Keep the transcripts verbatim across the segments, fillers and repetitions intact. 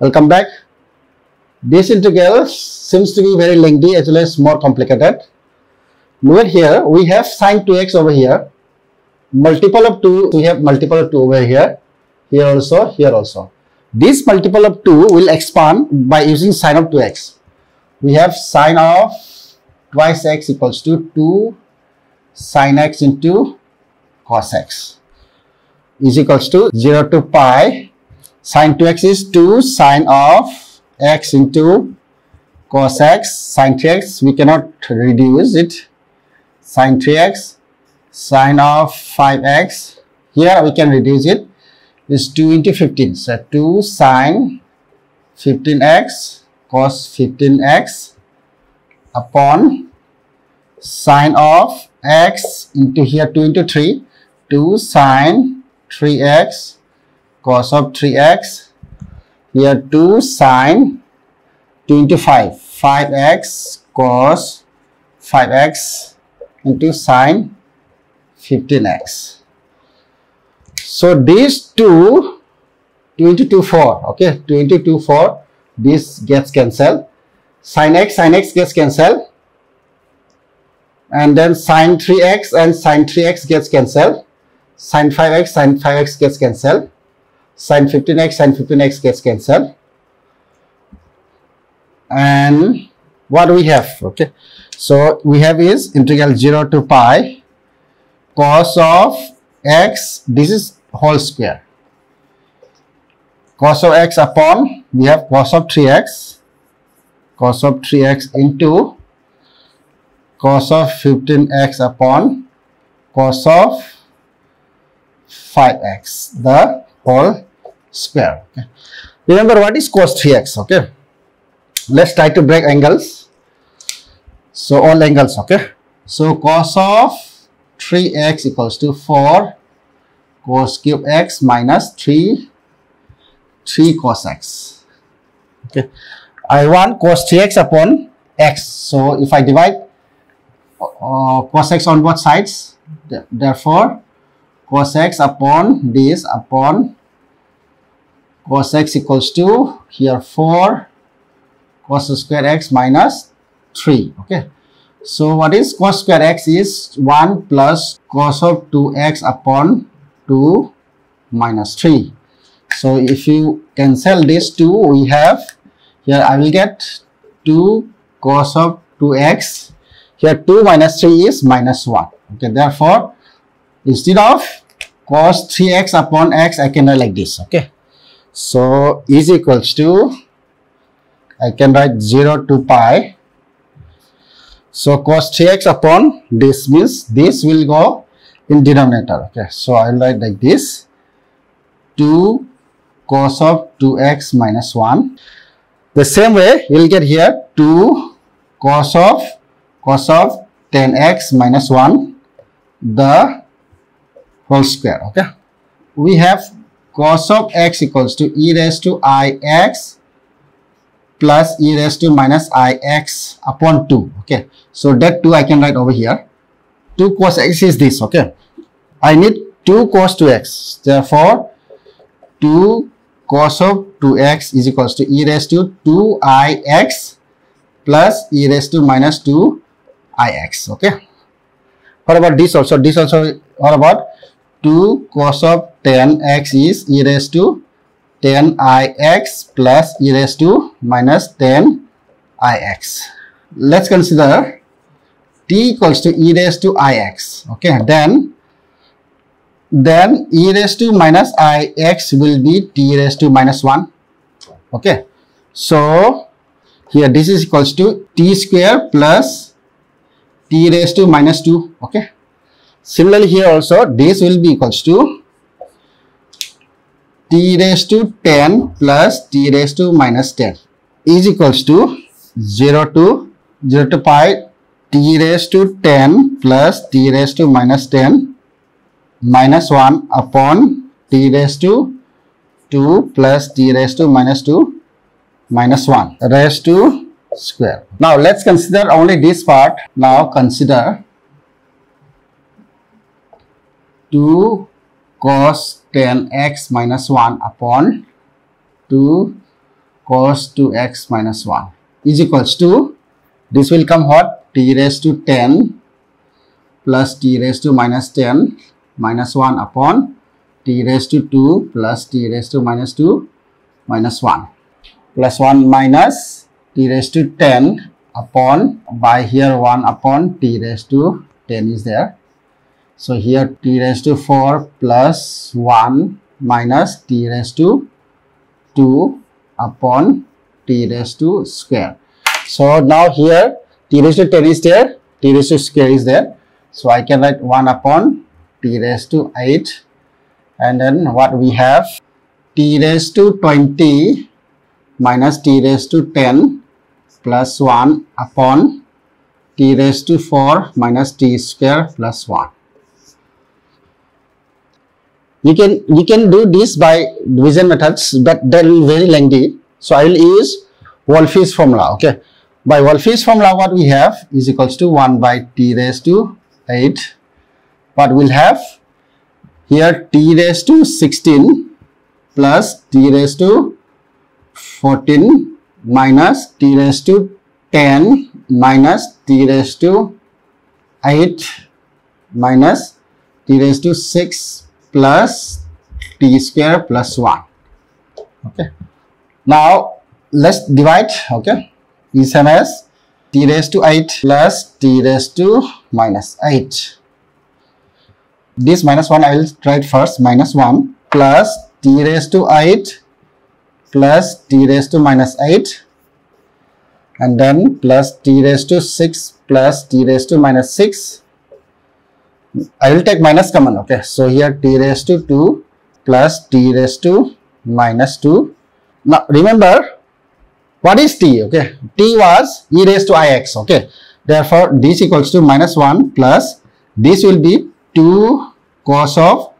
I'll come back. This integral seems to be very lengthy as well as more complicated. Look at here, we have sine two x over here, multiple of two, we have multiple of two over here, here also, here also. This multiple of two will expand by using sine of two x. We have sine of twice x equals to two sine x into cos x is equals to zero to pi. Sine two x is two sine of x into cos x. Sine three x, we cannot reduce it. Sine three x, sine of five x, here we can reduce it. Is two into fifteen, so two sine fifteen x cos fifteen x upon sine of x into here two into three, two sine three x cos of three x, here two sine two into five, five x cos five x into sine fifteen x. So these two, two into two, four, okay, two into two, four, this gets cancelled. Sin x, sin x gets cancelled. And then sin three x and sin three x gets cancelled. Sin five x, sin five x gets cancelled. Sin fifteen x, sin fifteen x gets cancelled. And what do we have? Okay, so we have is integral zero to pi cos of x, this is whole square, cos of x upon, we have cos of three x, cos of three x into cos of fifteen x upon cos of five x, the whole square. Okay. Remember what is cos three x, okay. Let's try to break angles. So all angles, okay. So cos of three x equals to four cos cube x minus three, three cos x. Okay, I want cos three x upon x. So if I divide uh, cos x on both sides, th therefore cos x upon this upon cos x equals to here four cos square x minus three. Okay. So what is cos square x is one plus cos of two x upon two minus three. So if you cancel this two, we have here I will get two cos of two x. Here two minus three is minus one. Okay, therefore instead of cos three x upon x, I can write like this. Okay, so is equals to, I can write zero to pi. So cos three x upon this means this will go in denominator. Okay, so I'll write like this, two cos of two x minus one. The same way you'll get here two cos of cos of ten x minus one, the whole square. Okay, we have cos of x equals to e raised to ix plus e raised to minus ix upon two. Okay, so that two I can write over here. two cos x is this. Okay, I need two cos two x, therefore two cos of two x is equals to e raised to two ix plus e raised to minus two ix. Okay, what about this also? This also, what about two cos of ten x is e raised to ten ix plus e raised to minus ten ix. Let's consider t equals to e raised to ix. Okay, then then e raised to minus ix will be t raised to minus one. Okay, so here this is equals to t square plus t raised to minus two. Okay, similarly here also this will be equals to t raised to ten plus t raised to minus ten is equals to zero to zero to pi t raised to ten plus t raised to minus ten minus one upon t raised to two plus t raised to minus two minus one raised to square. Now let's consider only this part. Now consider two cos ten x minus one upon two cos two x minus one is equals to, this will come what, t raised to ten plus t raised to minus ten minus one upon t raised to two plus t raised to minus two minus one plus one minus t raised to ten upon, by here one upon t raised to ten is there. So here t raised to four plus one minus t raised to two upon t raised to square. So now here t raised to ten is there, t raised to square is there. So I can write one upon t raised to eight, and then what we have, t raised to twenty minus t raised to ten plus one upon t raised to four minus t square plus one. You can, you can do this by division methods, but they will be very lengthy. So I will use Wolfish formula. Okay, by Wolfish formula what we have is equals to one by t raised to eight. What we'll have here, t raised to sixteen plus t raised to fourteen minus t raised to ten minus t raised to eight minus t raised to six plus t square plus one. Okay, now let's divide. Okay, is same as t raised to eight plus t raised to minus eight. This minus one I will write first, minus one plus t raised to eight plus t raised to minus eight, and then plus t raised to six plus t raised to minus six. I will take minus common. Okay, so here t raised to two plus t raised to minus two. Now remember, what is t? Okay, t was e raised to ix. Okay, therefore this equals to minus one plus this will be two cos of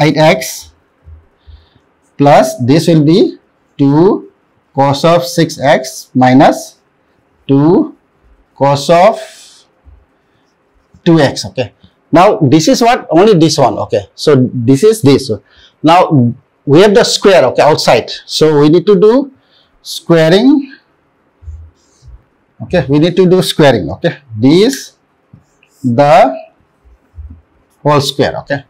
eight x plus this will be two cos of six x minus two cos of two x. Okay, now this is what, only this one. Okay, so this is this. Now we have the square, okay, outside, so we need to do squaring. Okay, we need to do squaring. Okay, this the whole square. Okay,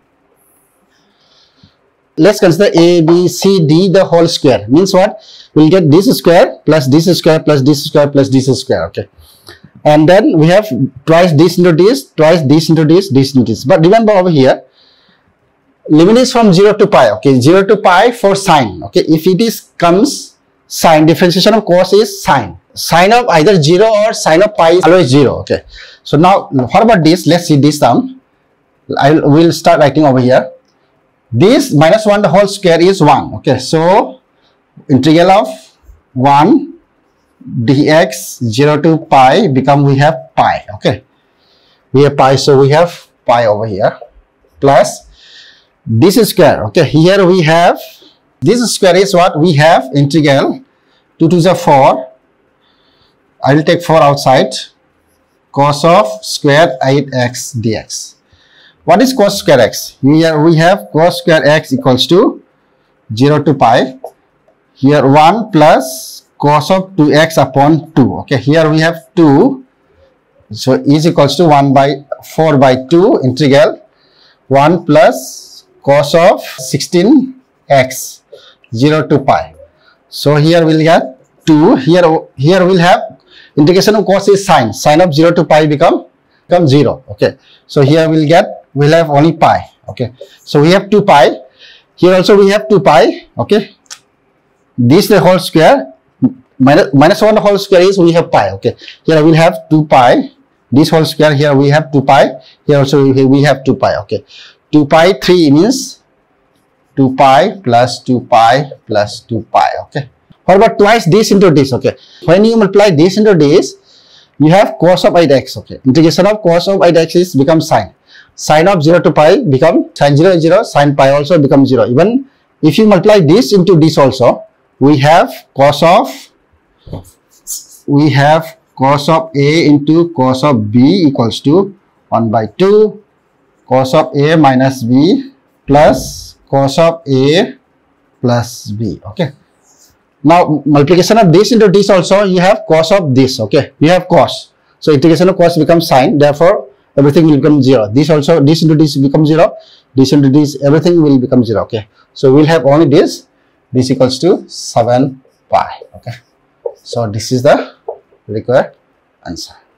let's consider a b c d the whole square, means what, we'll get this square plus this square plus this square plus this square. Okay, and then we have twice this into this, twice this into this, this into this. But remember over here, limit is from zero to pi. Okay, zero to pi for sine. Okay, if it is comes sine, differentiation of cos is sine. Sine of either zero or sine of pi is always zero. Okay, so now what about this? Let's see this term. I will start writing over here. This minus one the whole square is one. Okay, so integral of one dx zero to pi become, we have pi. Okay, we have pi, so we have pi over here plus this square. Okay, here we have this square is what we have, integral two to the four. I will take four outside, cos of square eight x dx. What is cos square x? Here we have cos square x equals to zero to pi. Here one plus cos of two x upon two. Okay, here we have two. So is equals to one by four by two, integral one plus cos of sixteen x. zero to pi. So here we'll get two, here here we'll have integration of cos is sine, sine of zero to pi become become zero. Okay, so here we'll get, we'll have only pi. Okay, so we have two pi, here also we have two pi. Okay, this the whole square, minus, minus one the whole square is we have pi. Okay, here we'll have two pi, this whole square, here we have two pi, here also we have two pi. Okay, two pi three means two pi plus two pi plus two pi. Okay, what about twice this into this? Okay, when you multiply this into this, you have cos of eight x. Okay, integration of cos of eight x is become sine, sine of zero to pi become sine zero is zero, sine pi also becomes zero. Even if you multiply this into this also, we have cos of, we have cos of a into cos of b equals to one by two cos of a minus b plus cos of a plus b. Okay, Now multiplication of this into this also, you have cos of this. Okay, you have cos. So integration of cos becomes sine. Therefore, everything will become zero. This also, this into this becomes zero. This into this, everything will become zero. Okay. So we'll have only this. This equals to seven pi. Okay. So this is the required answer.